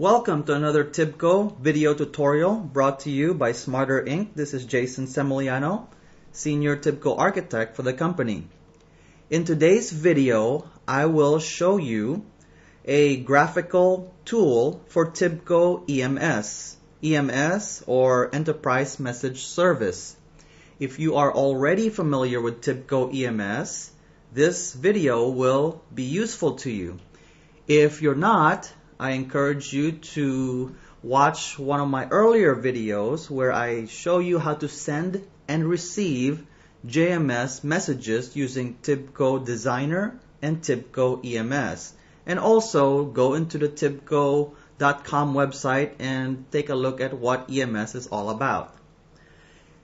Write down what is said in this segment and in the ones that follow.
Welcome to another TIBCO video tutorial brought to you by Xmarter, Inc. This is Jazon Samillano, Senior TIBCO Architect for the company. In today's video, I will show you a graphical tool for TIBCO EMS, or Enterprise Message Service. If you are already familiar with TIBCO EMS, this video will be useful to you. If you're not, I encourage you to watch one of my earlier videos where I show you how to send and receive JMS messages using TIBCO Designer and TIBCO EMS. And also go into the tibco.com website and take a look at what EMS is all about.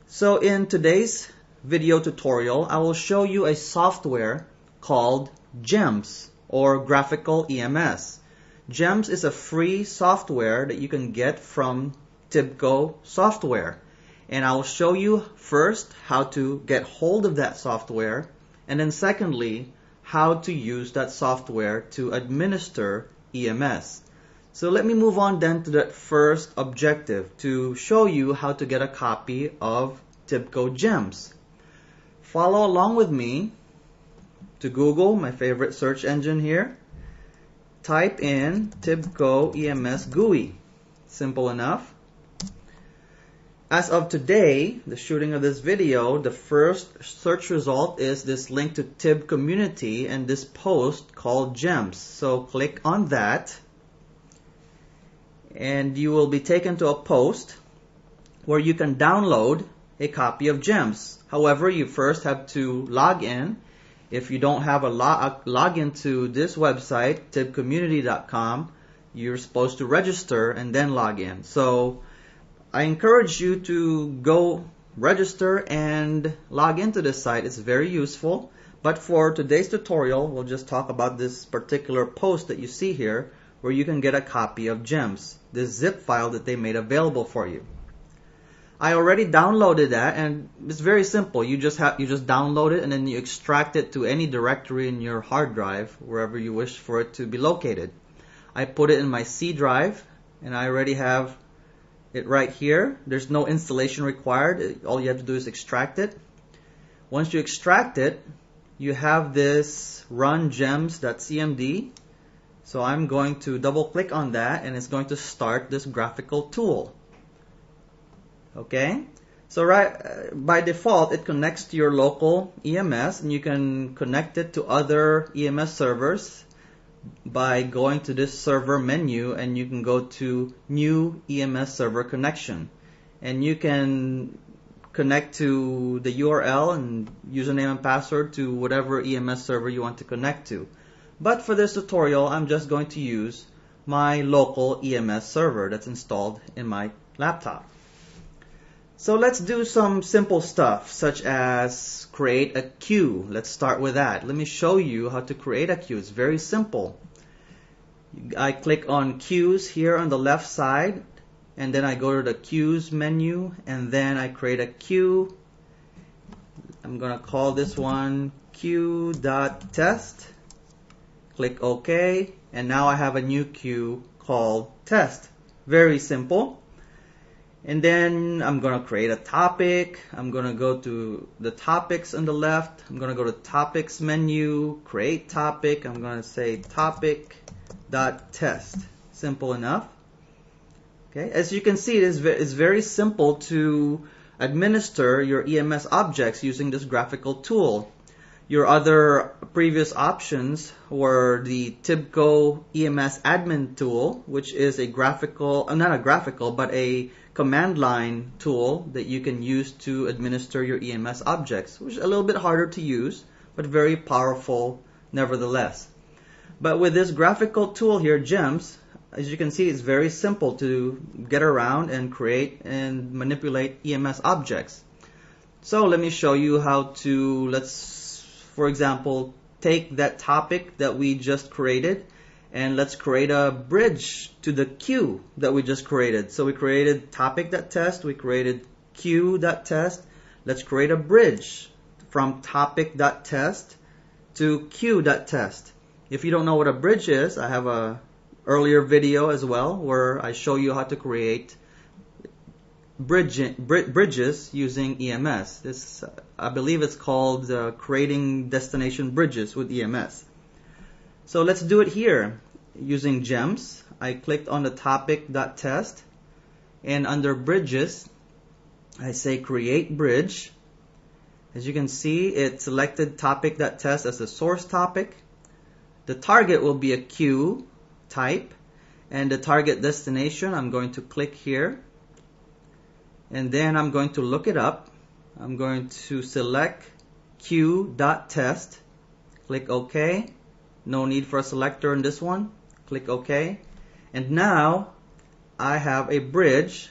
So in today's video tutorial, I will show you a software called GEMS or Graphical EMS. GEMS is a free software that you can get from TIBCO Software, and I'll show you first how to get hold of that software, and then secondly how to use that software to administer EMS. So let me move on then to that first objective, to show you how to get a copy of TIBCO GEMS. Follow along with me to Google, my favorite search engine here. Type in TIBCO EMS GUI. Simple enough. As of today, the shooting of this video, the first search result is this link to TIB Community and this post called GEMS. So click on that and you will be taken to a post where you can download a copy of GEMS. However, you first have to log in. If you don't have a login to this website, tibcommunity.com, you're supposed to register and then log in. So I encourage you to go register and log into this site. It's very useful. But for today's tutorial, we'll just talk about this particular post that you see here where you can get a copy of GEMS, this zip file that they made available for you. I already downloaded that, and it's very simple. You just download it and then you extract it to any directory in your hard drive, wherever you wish for it to be located. I put it in my C drive, and I already have it right here. There's no installation required. All you have to do is extract it. Once you extract it, you have this run gems.cmd. So I'm going to double click on that, and it's going to start this graphical tool. Okay, so by default it connects to your local EMS, and you can connect it to other EMS servers by going to this server menu, and you can go to new EMS server connection, and you can connect to the URL and username and password to whatever EMS server you want to connect to. But for this tutorial, I'm just going to use my local EMS server that's installed in my laptop. So let's do some simple stuff, such as create a queue. Let's start with that. Let me show you how to create a queue. It's very simple. I click on queues here on the left side, and then I go to the queues menu, and then I create a queue. I'm going to call this one queue.test. Click OK, and now I have a new queue called test. Very simple. And then I'm going to create a topic. I'm going to go to the topics on the left. I'm going to go to topics menu, create topic. I'm going to say topic.test. Simple enough. Okay. As you can see, it's very simple to administer your EMS objects using this graphical tool. Your other previous options were the TIBCO EMS admin tool, which is a graphical, but a command line tool that you can use to administer your EMS objects, which is a little bit harder to use, but very powerful nevertheless. But with this graphical tool here, GEMS, as you can see, it's very simple to get around and create and manipulate EMS objects. So let me show you how to, for example, take that topic that we just created, and let's create a bridge to the queue that we just created. So we created topic.test, we created queue.test. Let's create a bridge from topic.test to queue.test. If you don't know what a bridge is, I have a earlier video as well, where I show you how to create bridges using EMS. This, I believe it's called creating destination bridges with EMS. So let's do it here using GEMS. I clicked on the topic.test, and under bridges, I say create bridge. As you can see, it selected topic.test as the source topic. The target will be a queue type, and the target destination, I'm going to click here. And then I'm going to look it up. I'm going to select queue.test, click OK. No need for a selector in this one. Click OK. And now I have a bridge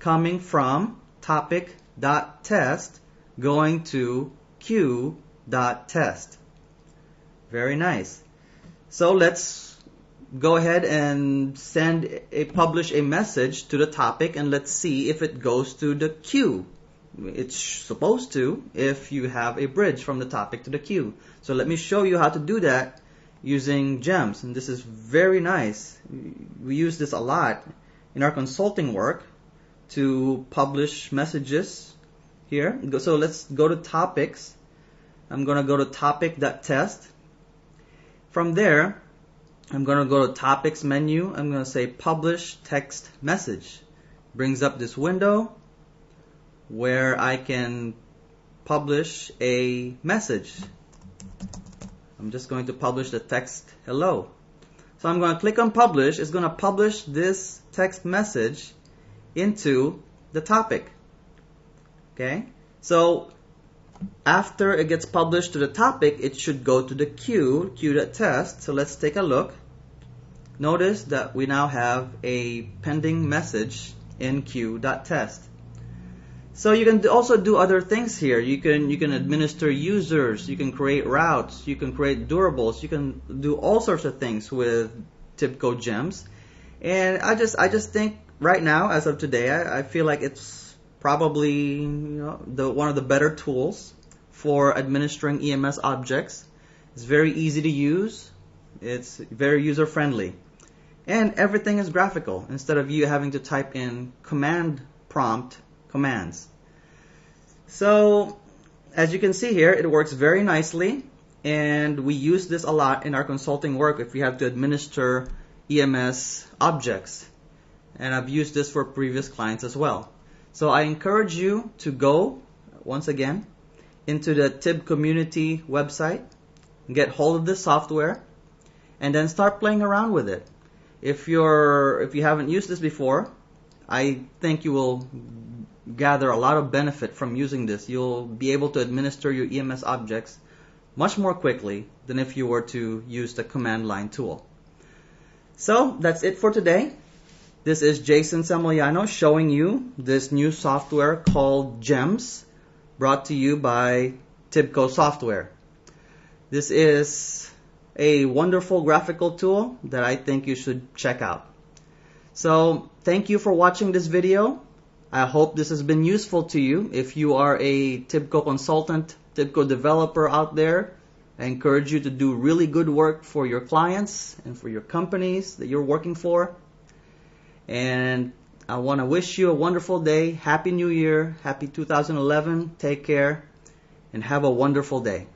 coming from topic.test going to queue.test. Very nice. So let's go ahead and send a publish a message to the topic, and let's see if it goes to the queue. It's supposed to if you have a bridge from the topic to the queue. So let me show you how to do that using GEMS, and this is very nice. We use this a lot in our consulting work to publish messages here. So let's go to topics. I'm going to go to topic.test. From there, I'm going to go to topics menu. I'm going to say publish text message. Brings up this window where I can publish a message. I'm just going to publish the text hello. So I'm going to click on publish. It's going to publish this text message into the topic. Okay? So after it gets published to the topic, it should go to the queue, queue.test. So let's take a look. Notice that we now have a pending message in queue.test. So you can also do other things here. You can administer users, you can create routes, you can create durables, you can do all sorts of things with TIBCO GEMS. And I just think right now, as of today, I feel like it's probably, you know, one of the better tools for administering EMS objects. It's very easy to use. It's very user friendly, and everything is graphical instead of you having to type in command prompt commands. So as you can see here, it works very nicely, and we use this a lot in our consulting work if we have to administer EMS objects, and I've used this for previous clients as well. So I encourage you to go once again into the TIB community website, get hold of this software, and then start playing around with it. If you haven't used this before, I think you will gather a lot of benefit from using this. You'll be able to administer your EMS objects much more quickly than if you were to use the command line tool. So that's it for today. This is Jazon Samillano showing you this new software called GEMS, brought to you by TIBCO Software. This is a wonderful graphical tool that I think you should check out. So thank you for watching this video. I hope this has been useful to you. If you are a TIBCO consultant, TIBCO developer out there, I encourage you to do really good work for your clients and for your companies that you're working for. And I want to wish you a wonderful day. Happy New Year. Happy 2011. Take care and have a wonderful day.